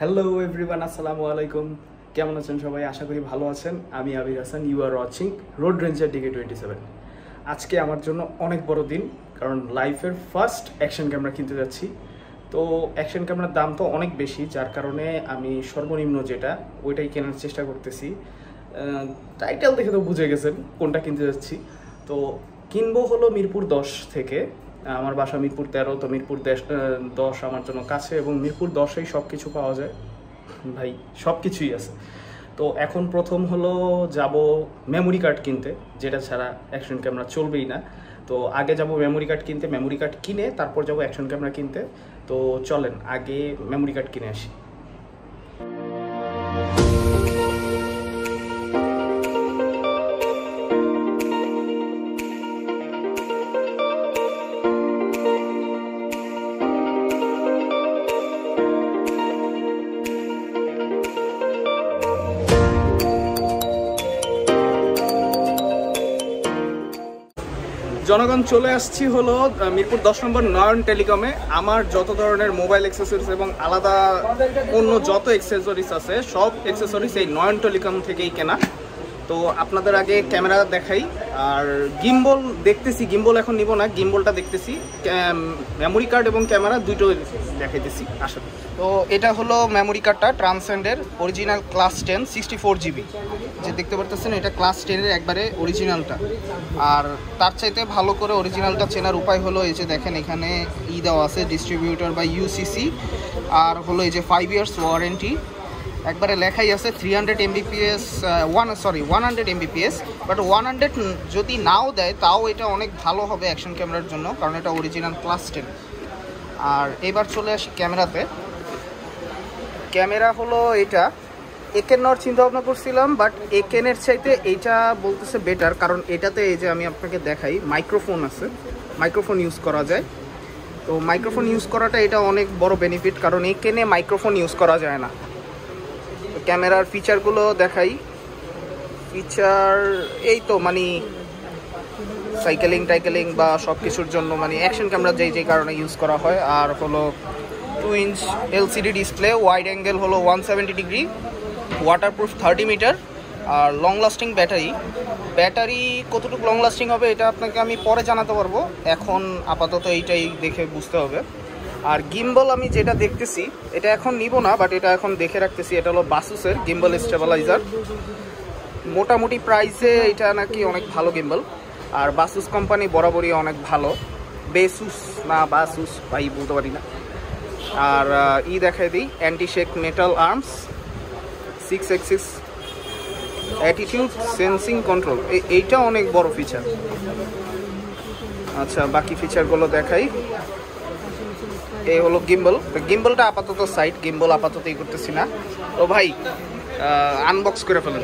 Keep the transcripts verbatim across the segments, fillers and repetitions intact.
Hello everyone अस्सलामु अलैकुम केमन आছেন সবাই आशा करी ভালো আছেন আমি Abir Hasan you are watching road ranger D K twenty seven আজকে আমার জন্য অনেক বড় দিন কারণ লাইফের ফার্স্ট অ্যাকশন ক্যামেরা কিনতে যাচ্ছি তো অ্যাকশন ক্যামেরার দাম তো অনেক বেশি যার কারণে আমি সর্বনিম্ন যেটা ওইটাই কেনার চেষ্টা করতেছি টাইটেল দেখে তো বুঝে গেছেন কোনটা কিনতে যাচ্ছি তো কিনবো হলো মিরপুর দশ থেকে আমার বাসা মিরপুর তেরো তো মিরপুর দশ আমার জন্য কাছে এবং মিরপুর দশেই সব কিছু পাওয়া যায় ভাই সব কিছুই আছে তো এখন প্রথম হলো যাব মেমোরি কার্ড কিনতে যেটা ছাড়া অ্যাকশন ক্যামেরা চলবেই না তো আগে যাব মেমোরি কার্ড কিনতে মেমোরি কার্ড কিনে তারপর যাব অ্যাকশন ক্যামেরা কিনতে তো চলেন আগে মেমোরি কার্ড কিনে আসি জনগণ চলে আসছি হলো মিরপুর দশ নম্বর নয়ন টেলিকমে আমার যত ধরনের মোবাইল অ্যাক্সেসরিজ এবং আলাদা অন্য যত অ্যাক্সেসরিজ আছে সব অ্যাক্সেসরিজ এই নয়ন টেলিকম থেকেই কেনা তো আপনাদের আগে ক্যামেরা দেখাই আর গিম্বল দেখতেছি গিম্বল এখন নিব না গিম্বলটা দেখতেছি মেমোরি কার্ড এবং ক্যামেরা দুটো দেখাইতেছি আসলে তো এটা হলো মেমোরি কার্ডটা ট্রান্সসেন্ডের original class ten sixty four GB যে দেখতে পারতেছেন এটা ক্লাস টেনের একবারে অরিজিনালটা আর তার চাইতে ভালো করে অরিজিনালটা চেনার উপায় হলো এই যে দেখেন এখানে ই দেওয়া আছে ডিস্ট্রিবিউটর বা ইউসিসি আর হলো এই যে ফাইভ ইয়ার্স ওয়ারেন্টি একবারে লেখাই আছে three hundred Mbps one sorry one hundred Mbps but one hundred যদি নাও দেয় তাও এটা অনেক ভালো হবে অ্যাকশন ক্যামেরার জন্য কারণ এটা অরিজিনাল ক্লাস টেন আর এবার চলে আসি ক্যামেরাতে ক্যামেরা হলো এটা একেন নেওয়ার চিন্তা ভাবনা করছিলাম বাট একেনের চাইতে এইটা বলতেছে বেটার কারণ এটাতে এই যে আমি আপনাকে দেখাই মাইক্রোফোন আছে মাইক্রোফোন ইউজ করা যায় তো মাইক্রোফোন ইউজ করাটা এটা অনেক বড় বেনিফিট কারণ একেনে মাইক্রোফোন ইউজ করা যায় না ক্যামেরার ফিচারগুলো দেখাই ফিচার এই তো মানে সাইকেলিং টাইকেলিং বা সব কিছুর জন্য মানে অ্যাকশন ক্যামেরা যেই যেই কারণে ইউজ করা হয় আর হলো two inch LCD display wide angle হলো one seventy degree waterproof thirty metre আর লং লাস্টিং ব্যাটারি ব্যাটারি কতটুকু লং লাস্টিং হবে এটা আপনাকে আমি পরে জানাতে পারবো এখন আপাতত এইটাই দেখে বুঝতে হবে আর গিম্বল আমি যেটা দেখতেছি এটা এখন নিব না বাট এটা এখন দেখে রাখতেছি এটা হলো বাসুসের গিম্বল স্টেবিলাইজার মোটামুটি প্রাইসে এটা নাকি অনেক ভালো গিম্বল আর বাসুস কোম্পানি বরাবরই অনেক ভালো বেসুস না বাসুস ভাই বলতে পারি না আর ই দেখাই দিই anti shake metal arms six axis attitude sensing control এইটা অনেক বড় ফিচার আচ্ছা বাকি ফিচারগুলো দেখাই এই হলো গিম্বল গিম্বলটা আপাতত সাইড গিম্বল আপাতত ই করতেছি না তো ভাই আনবক্স করে ফেলেন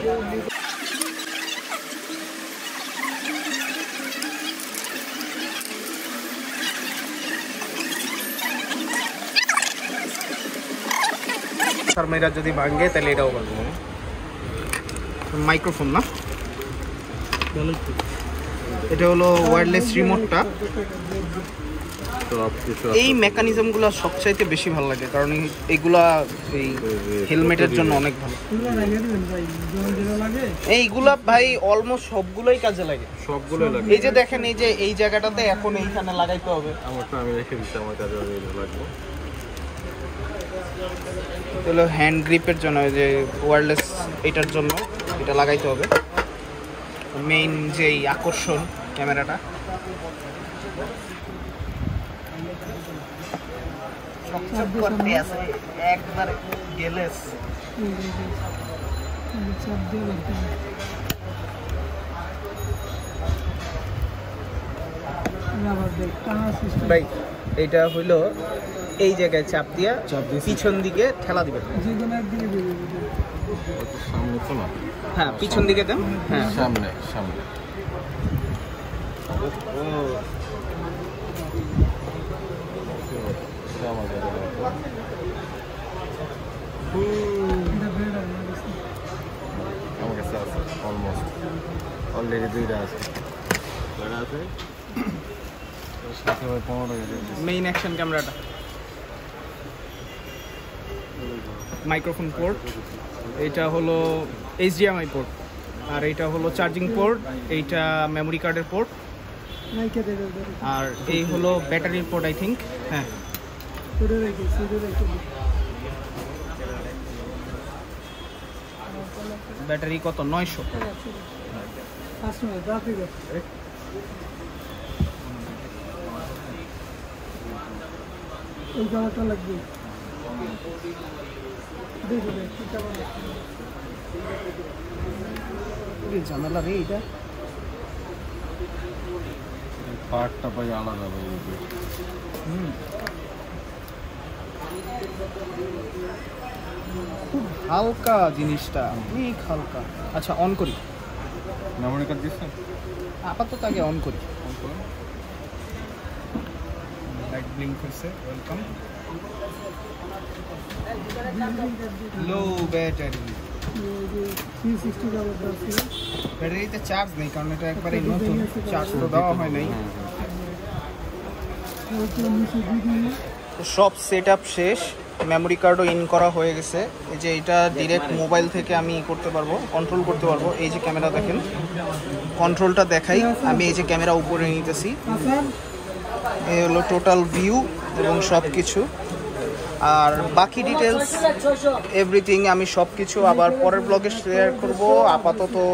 মেয়েরা যদি ভাঙে তাহলে এটাও ভাঙবো মাইক্রোফোন না এটা হলো ওয়্যারলেস রিমোটটা এই মেকানিজমগুলো সবচাইতে বেশি ভালো লাগে কারণ এইগুলা এই হেলমেটের জন্য অনেক ভালো এইগুলা ভাই অলমোস্ট সবগুলোই কাজে লাগে সবগুলো লাগে এই যে দেখেন এই যে এই জায়গাটাতে এখন এইখানে লাগাইতে হবে আমারটা আমি রেখে দিতে আমার কাজে লাগবে হলো হ্যান্ড গ্রিপের জন্য যে ওয়্যারলেস এটার জন্য এটা লাগাইতে হবে মেইন যে আকর্ষণ ক্যামেরাটা ভাই এটা হইলো এই জায়গায় চাপ দিয়া পিছন দিকে ঠেলা দিবেন হ্যাঁ পিছন দিকে দেন হ্যাঁ সামনে সামনে আমার কাছে আছে অলমোস্ট অলরেডি দুইটা আছে কয়টা আছে সাথে পনেরো মেইন অ্যাকশন ক্যামেরাটা माइक्रोफोन पोर्ट एटा होलो एचडीएमआई पोर्ट और एटा होलो चार्जिंग पोर्ट एटा मेमोरी कार्डर पोर्ट और ये होलो बैटरी पोर्ट आई थिंक हाँ बैटरी कत नौ सौ खूब हल्का जिनिसटा ठीक हल्का अच्छा ऑन करी मेमोरी कार्ड दिस আপাতত আগে অন করি অন করুন লাইট ব্লিঙ্ক করছে ওয়েলকাম লো ব্যাটারি तीन सौ साठ का ব্যাটারি ব্যাটারি তো চার্জ নেই কারণ এটা একবারে নতুন চার্জ তো দেওয়া হয় নাই সব সেটআপ শেষ मेमोरी कार्डो इन करा होये गेछे एजे एटा डायरेक्ट मोबाइल थेके आमी करते पारबो कंट्रोल करते पारबो एजे कैमरा देखें कंट्रोलटा देखाई आमी एजे कैमरा ऊपर नितेछि ए हलो टोटाल व्यू एबं सबकिछु और बाकी डिटेल्स एवरीथिंग आमी सबकिछु आबार परेर ब्लगे शेयर करब आपाततो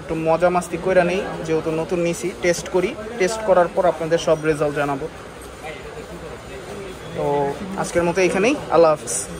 एकटु मजा मस्ती कइरा नेई जेहेतु नतुन निछि टेस्ट करी टेस्ट करार पर आपनादेर सब रेजाल्ट जानाबो तो आजकल मत एखानेई आल्लाह हाफेज।